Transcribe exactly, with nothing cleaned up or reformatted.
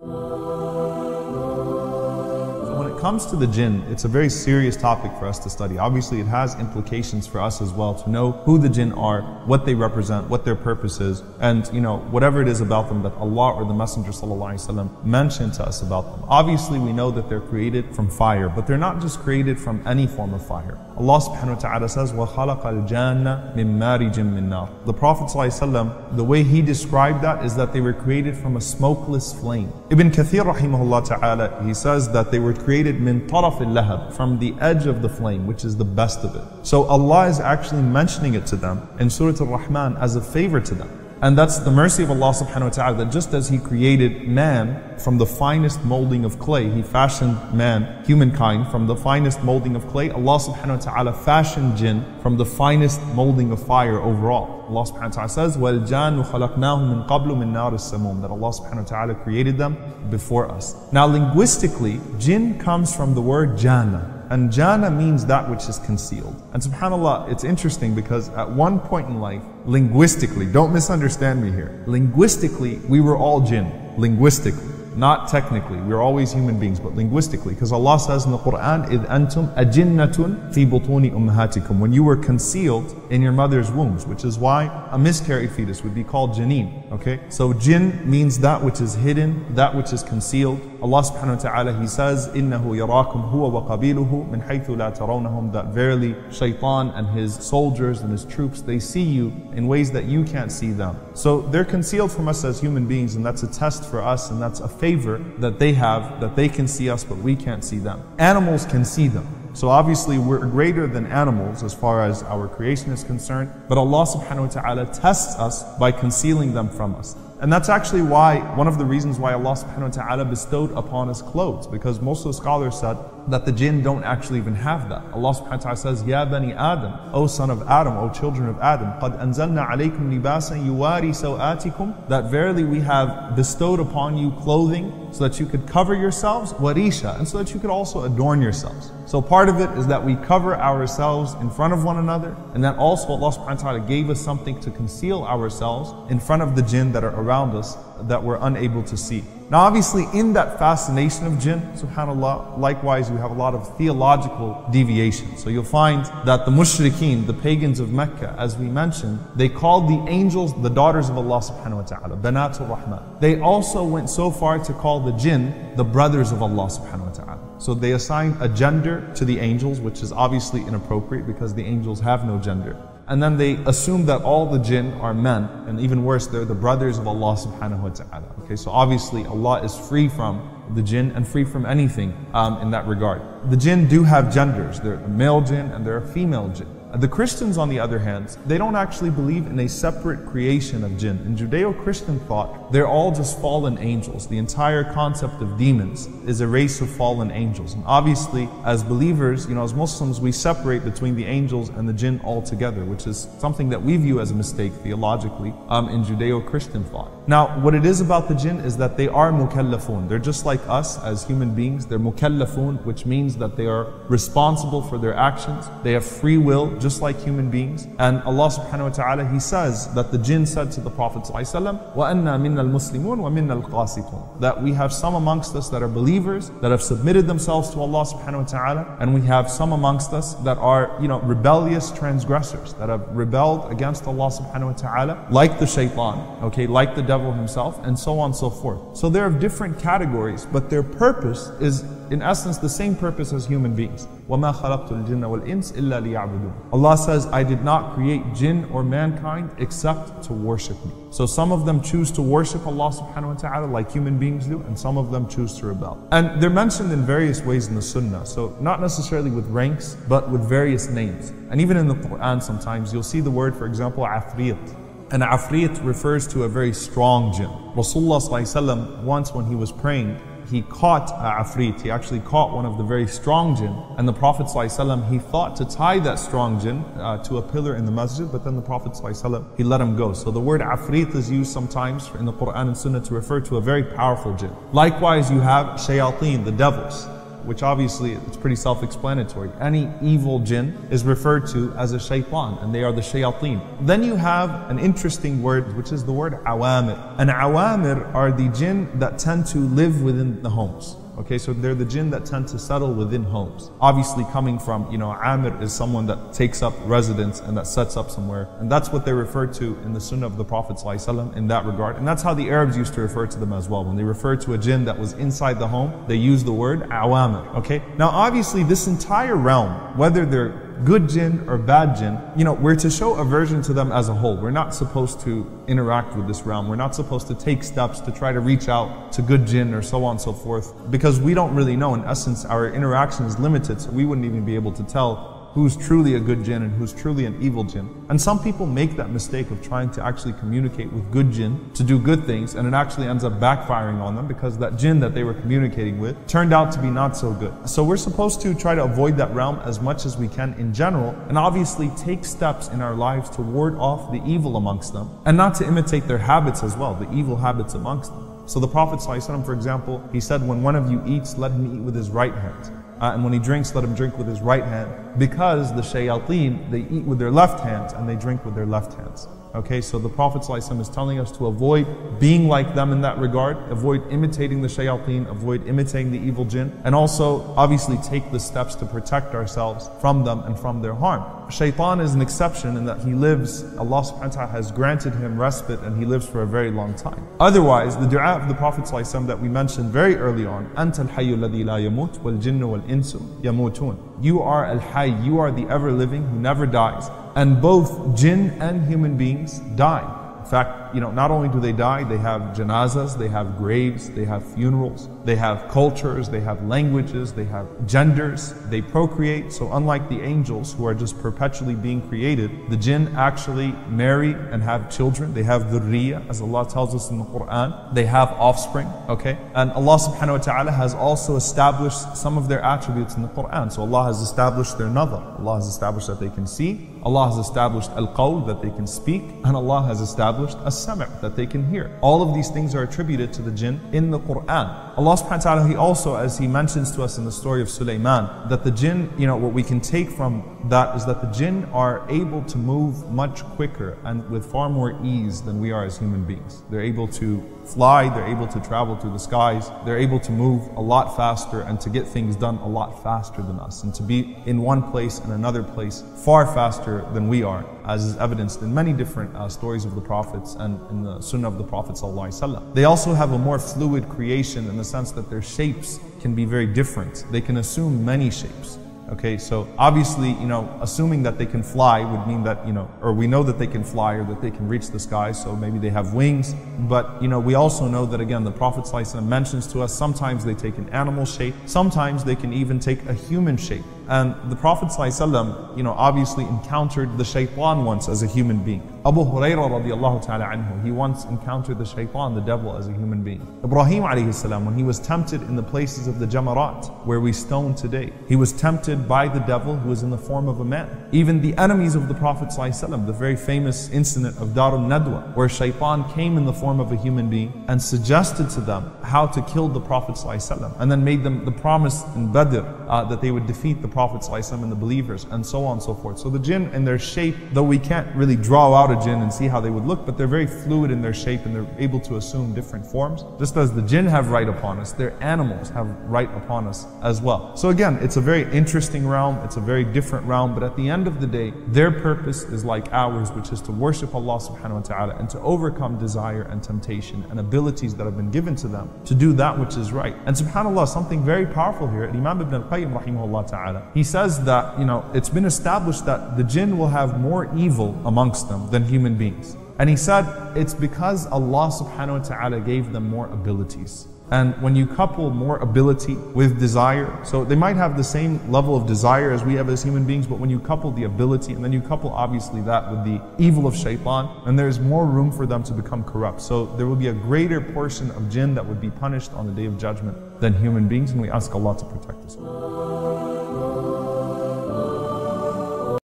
When it comes to the jinn, it's a very serious topic for us to study. Obviously, it has implications for us as well to know who the jinn are, what they represent, what their purpose is, and you know, whatever it is about them that Allah or the Messenger ﷺ mentioned to us about them. Obviously, we know that they're created from fire, but they're not just created from any form of fire. Allah subhanahu wa ta'ala says, وَخَلَقَ الْجَانَّ مِنْ مَارِجٍ مِنْ نَارٍ. The Prophet ﷺ, the way he described that is that they were created from a smokeless flame. Ibn Kathir rahimahullah ta'ala, he says that they were created min taraf al-lahab, from the edge of the flame, which is the best of it. So Allah is actually mentioning it to them in Surah Al-Rahman as a favor to them. And that's the mercy of Allah subhanahu wa ta'ala, that just as He created man from the finest molding of clay, He fashioned man, humankind, from the finest molding of clay, Allah subhanahu wa ta'ala fashioned jinn from the finest molding of fire overall. Allah subhanahu wa ta'ala says, وَالْجَانُّ خَلَقْنَاهُ مِنْ قَبْلُ مِنْ نَارِ السَّمُومِ, that Allah subhanahu wa ta'ala created them before us. Now linguistically, jinn comes from the word jannah. And jannah means that which is concealed. And subhanAllah, it's interesting because at one point in life, linguistically, don't misunderstand me here, linguistically, we were all jinn, linguistically, not technically. We were always human beings, but linguistically. Because Allah says in the Quran, إِذْ أَنْتُمْ أَجِنَّةٌ فِي بُطُونِ أُمَّهَاتِكُمْ, when you were concealed in your mother's wombs, which is why a miscarried fetus would be called janeen. Okay? So jinn means that which is hidden, that which is concealed. Allah subhanahu wa ta'ala, He says, إِنَّهُ يَرَاكُمْ هُوَ وَقَبِيلُهُ مِنْ حَيْثُ لَا تَرَوْنَهُمْ, that verily shaitan and his soldiers and his troops, they see you in ways that you can't see them. So they're concealed from us as human beings, and that's a test for us, and that's a favor that they have, that they can see us but we can't see them. Animals can see them. So obviously we're greater than animals as far as our creation is concerned, but Allah subhanahu wa ta'ala tests us by concealing them from us. And that's actually why, one of the reasons why Allah subhanahu wa ta'ala bestowed upon us clothes, because most of the scholars said that the jinn don't actually even have that. Allah subhanahu wa ta'ala says, Ya bani Adam, O son of Adam, O children of Adam, قَدْ أَنزَلْنَا عَلَيْكُمْ لِبَاسًا يُوَارِي سَوْآتِكُمْ, that verily we have bestowed upon you clothing so that you could cover yourselves, warisha, and so that you could also adorn yourselves. So part of it is that we cover ourselves in front of one another, and that also Allah subhanahu wa ta'ala gave us something to conceal ourselves in front of the jinn that are around us that we're unable to see. Now obviously in that fascination of jinn, subhanAllah, likewise we have a lot of theological deviation. So you'll find that the mushrikeen, the pagans of Mecca, as we mentioned, they called the angels the daughters of Allah subhanahu wa ta'ala, Banatul Rahman. They also went so far to call the jinn the brothers of Allah subhanahu wa ta'ala. So they assigned a gender to the angels, which is obviously inappropriate because the angels have no gender. And then they assume that all the jinn are men, and even worse, they're the brothers of Allah subhanahu wa ta'ala. Okay, so obviously Allah is free from the jinn and free from anything um, in that regard. The jinn do have genders. There are male jinn and there are female jinn. The Christians, on the other hand, they don't actually believe in a separate creation of jinn. In Judeo-Christian thought, they're all just fallen angels. The entire concept of demons is a race of fallen angels. And obviously, as believers, you know, as Muslims, we separate between the angels and the jinn altogether, which is something that we view as a mistake theologically um, in Judeo-Christian thought. Now, what it is about the jinn is that they are mukallafun. They're just like us as human beings. They're mukallafun, which means that they are responsible for their actions. They have free will, just like human beings. And Allah subhanahu wa ta'ala, He says that the jinn said to the Prophet ﷺ, وَأَنَّا مِنَّا الْمُسْلِمُونَ وَمِنَّا الْقَاسِطُونَ, that we have some amongst us that are believers, that have submitted themselves to Allah subhanahu wa ta'ala, and we have some amongst us that are, you know, rebellious transgressors, that have rebelled against Allah subhanahu wa ta'ala, like the shaitan, okay, like the devil himself, and so on and so forth. So they're of different categories, but their purpose is in essence the same purpose as human beings. وَمَا خَلَقْتُ الْجِنَّ وَالْإِنسَ إِلَّا لِيَعْبُدُونَ. Allah says, I did not create jinn or mankind except to worship me. So some of them choose to worship Allah subhanahu wa ta'ala like human beings do, and some of them choose to rebel. And they're mentioned in various ways in the sunnah, so not necessarily with ranks, but with various names. And even in the Quran sometimes you'll see the word, for example, afriyat. And afriyat refers to a very strong jinn. Rasulullah sallallahu alayhi wa sallam, once when he was praying, he caught a afrit, he actually caught one of the very strong jinn. And the Prophet ﷺ, he thought to tie that strong jinn uh, to a pillar in the masjid, but then the Prophet ﷺ, he let him go. So the word afrit is used sometimes in the Quran and Sunnah to refer to a very powerful jinn. Likewise, you have shayateen, the devils. which obviously it's pretty self-explanatory. Any evil jinn is referred to as a shaytan, and they are the shayateen. Then you have an interesting word, which is the word awamir. And awamir are the jinn that tend to live within the homes. Okay, so they're the jinn that tend to settle within homes. Obviously coming from, you know, Amir is someone that takes up residence and that sets up somewhere. And that's what they refer to in the Sunnah of the Prophet ﷺ in that regard. And that's how the Arabs used to refer to them as well. When they referred to a jinn that was inside the home, they used the word awamir. Okay, now obviously this entire realm, whether they're good jinn or bad jinn, you know, we're to show aversion to them as a whole. We're not supposed to interact with this realm. We're not supposed to take steps to try to reach out to good jinn or so on and so forth, because we don't really know. In essence, our interaction is limited, so we wouldn't even be able to tell who's truly a good jinn and who's truly an evil jinn. And some people make that mistake of trying to actually communicate with good jinn to do good things, and it actually ends up backfiring on them because that jinn that they were communicating with turned out to be not so good. So we're supposed to try to avoid that realm as much as we can in general, and obviously take steps in our lives to ward off the evil amongst them, and not to imitate their habits as well, the evil habits amongst them. So the Prophet ﷺ, for example, he said, when one of you eats, let him eat with his right hand. Uh, and when he drinks, let him drink with his right hand, because the shayateen, they eat with their left hands and they drink with their left hands. Okay, so the Prophet ﷺ is telling us to avoid being like them in that regard, avoid imitating the shayateen, avoid imitating the evil jinn, and also obviously take the steps to protect ourselves from them and from their harm. Shaitan is an exception in that he lives, Allah subhanahu wa ta'ala has granted him respite and he lives for a very long time. Otherwise, the dua of the Prophet ﷺ that we mentioned very early on, أَنْتَ الْحَيُّ الَّذِي لَا يَمُوتُ وَالْجِنُّ وَالْإِنسُ يَمُوتُونَ. You are al-hayy, you are the ever-living who never dies. And both jinn and human beings die. In fact, you know, not only do they die, they have janazas, they have graves, they have funerals, they have cultures, they have languages, they have genders, they procreate. So unlike the angels who are just perpetually being created, the jinn actually marry and have children. They have dhurriya, as Allah tells us in the Quran. They have offspring, okay? And Allah subhanahu wa ta'ala has also established some of their attributes in the Quran. So Allah has established their nadhar. Allah has established that they can see. Allah has established al-qawl, that they can speak. And Allah has established as-sam', that they can hear. All of these things are attributed to the jinn in the Quran. Allah subhanahu wa ta'ala, he also, as he mentions to us in the story of Sulaiman, that the jinn, you know, what we can take from that is that the jinn are able to move much quicker and with far more ease than we are as human beings. They're able to fly, they're able to travel through the skies, they're able to move a lot faster and to get things done a lot faster than us, and to be in one place and another place far faster than we are, as is evidenced in many different uh, stories of the prophets and in the Sunnah of the Prophet ﷺ. They also have a more fluid creation in the sense that their shapes can be very different. They can assume many shapes. Okay, so obviously, you know, assuming that they can fly would mean that, you know, or we know that they can fly or that they can reach the sky, so maybe they have wings. But, you know, we also know that, again, the Prophet ﷺ mentions to us, sometimes they take an animal shape, sometimes they can even take a human shape. And the Prophet ﷺ, you know, obviously encountered the shaitan once as a human being. Abu Hurairah radiallahu ta'ala anhu, he once encountered the shaitan, the devil, as a human being. Ibrahim alayhi salam, when he was tempted in the places of the Jamarat, where we stone today, he was tempted by the devil who was in the form of a man. Even the enemies of the Prophet ﷺ, the very famous incident of Darun Nadwa, where shaitan came in the form of a human being and suggested to them how to kill the Prophet ﷺ, and then made them the promise in Badr uh, that they would defeat the Prophet ﷺ and the believers, and so on and so forth. So the jinn and their shape, though we can't really draw out a jinn and see how they would look, but they're very fluid in their shape and they're able to assume different forms. Just as the jinn have right upon us, their animals have right upon us as well. So again, it's a very interesting realm, it's a very different realm, but at the end of the day, their purpose is like ours, which is to worship Allah subhanahu wa ta'ala and to overcome desire and temptation and abilities that have been given to them to do that which is right. And subhanAllah, something very powerful here, Imam Ibn al-Qayyim rahimahullah ta'ala, he says that, you know, it's been established that the jinn will have more evil amongst them than human beings. And he said, it's because Allah subhanahu wa ta'ala gave them more abilities. And when you couple more ability with desire, so they might have the same level of desire as we have as human beings, but when you couple the ability, and then you couple obviously that with the evil of shaitan, and there's more room for them to become corrupt. So there will be a greater portion of jinn that would be punished on the Day of Judgment than human beings, and we ask Allah to protect us.